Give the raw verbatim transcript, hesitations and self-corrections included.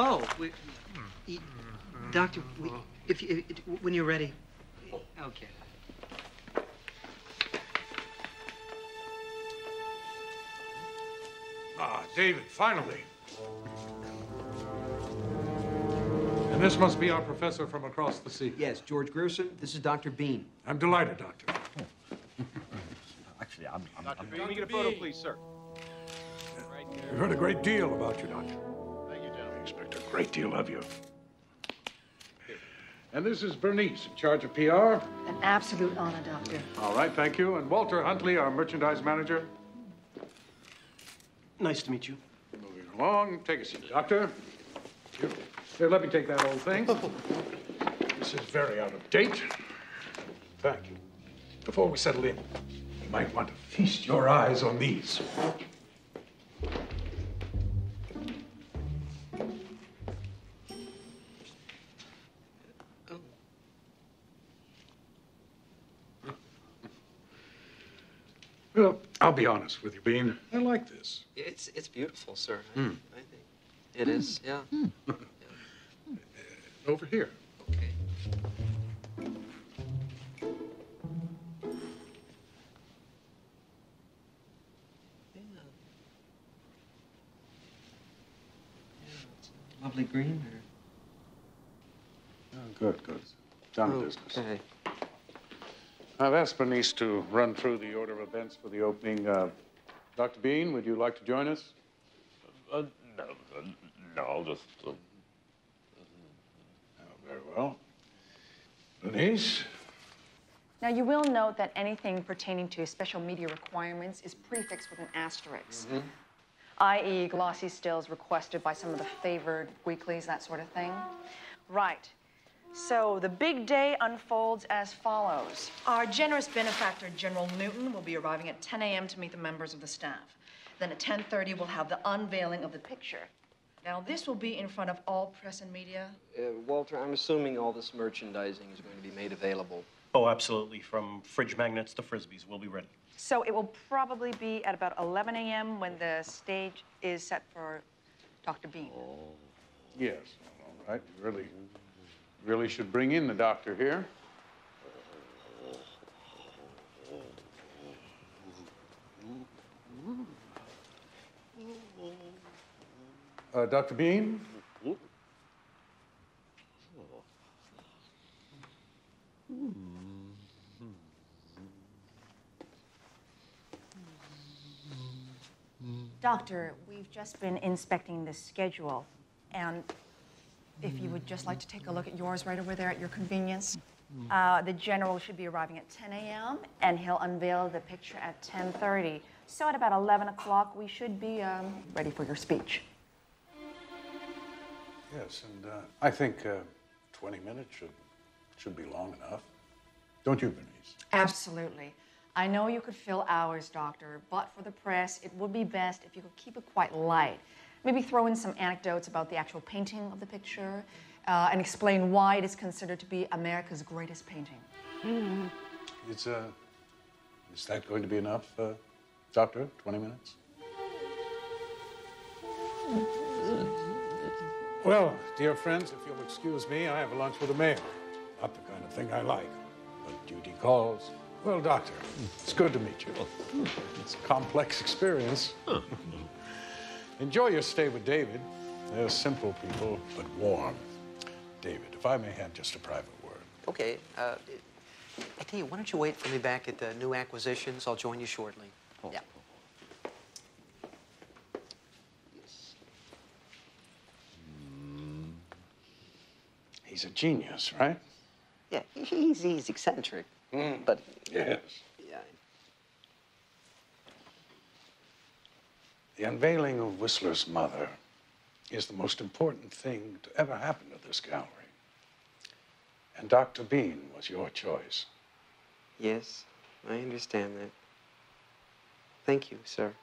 Oh, we, you, doctor, we, if you, it, when you're ready. Okay. Ah, David, finally. And this must be our professor from across the sea. Yes, George Grierson. This is Doctor Bean. I'm delighted, doctor. Oh. Actually, I'm... I'm Doctor Bean, can we get a photo, please, sir? Right there. We've heard a great deal about you, doctor. Thank you, Doctor. I expect a great deal of you. And this is Bernice, in charge of P R. An absolute honor, doctor. All right, thank you. And Walter Huntley, our merchandise manager. Nice to meet you. Moving along. Take a seat, doctor. Here, here let me take that old thing. Oh. This is very out of date. Thank you. Before we settle in, you might want to feast your eyes on these. Well, I'll be honest with you, Bean. I like this. It's it's beautiful, sir. Mm. I, I think it mm. is. Yeah. Mm. yeah. Uh, over here. Okay. Yeah. Yeah, it's a lovely green there. Oh, good, good. Done oh, business. Okay. I've asked Bernice to run through the order of events for the opening. Uh, Doctor Bean, would you like to join us? Uh, no, uh, no, just... Uh, uh, oh, very well. Bernice? Now, you will note that anything pertaining to special media requirements is prefixed with an asterisk, mm-hmm. that is glossy stills requested by some of the favored weeklies, that sort of thing. Right. So, the big day unfolds as follows. Our generous benefactor, General Newton, will be arriving at ten A M to meet the members of the staff. Then at ten thirty, we'll have the unveiling of the picture. Now, this will be in front of all press and media. Uh, Walter, I'm assuming all this merchandising is going to be made available. Oh, absolutely. From fridge magnets to Frisbees, we'll be ready. So, it will probably be at about eleven A M when the stage is set for Doctor Bean. Oh. Yes. All right. Really... Really should bring in the doctor here. Uh, Doctor Bean? Doctor, we've just been inspecting this schedule, and if you would just like to take a look at yours right over there at your convenience. Uh, the general should be arriving at ten A M and he'll unveil the picture at ten thirty. So at about eleven o'clock, we should be um, ready for your speech. Yes, and uh, I think uh, twenty minutes should, should be long enough. Don't you, Bernice? Absolutely. I know you could fill hours, doctor, but for the press, it would be best if you could keep it quite light. Maybe throw in some anecdotes about the actual painting of the picture uh, and explain why it is considered to be America's greatest painting. Mm-hmm. It's, uh, is that going to be enough, uh, doctor? twenty minutes? Well, dear friends, if you'll excuse me, I have a lunch with the mayor. Not the kind of thing I like, but duty calls. Well, doctor, it's good to meet you. It's a complex experience. Enjoy your stay with David. They're simple people, but warm. David, if I may have just a private word. Okay. Uh, I tell you, why don't you wait for me back at the new acquisitions? I'll join you shortly. Oh. Yeah. Yes. Mm. He's a genius, right? Yeah, he's, he's eccentric, mm. but... Yes. Yeah. The unveiling of Whistler's mother is the most important thing to ever happen to this gallery. And Doctor Bean was your choice. Yes, I understand that. Thank you, sir.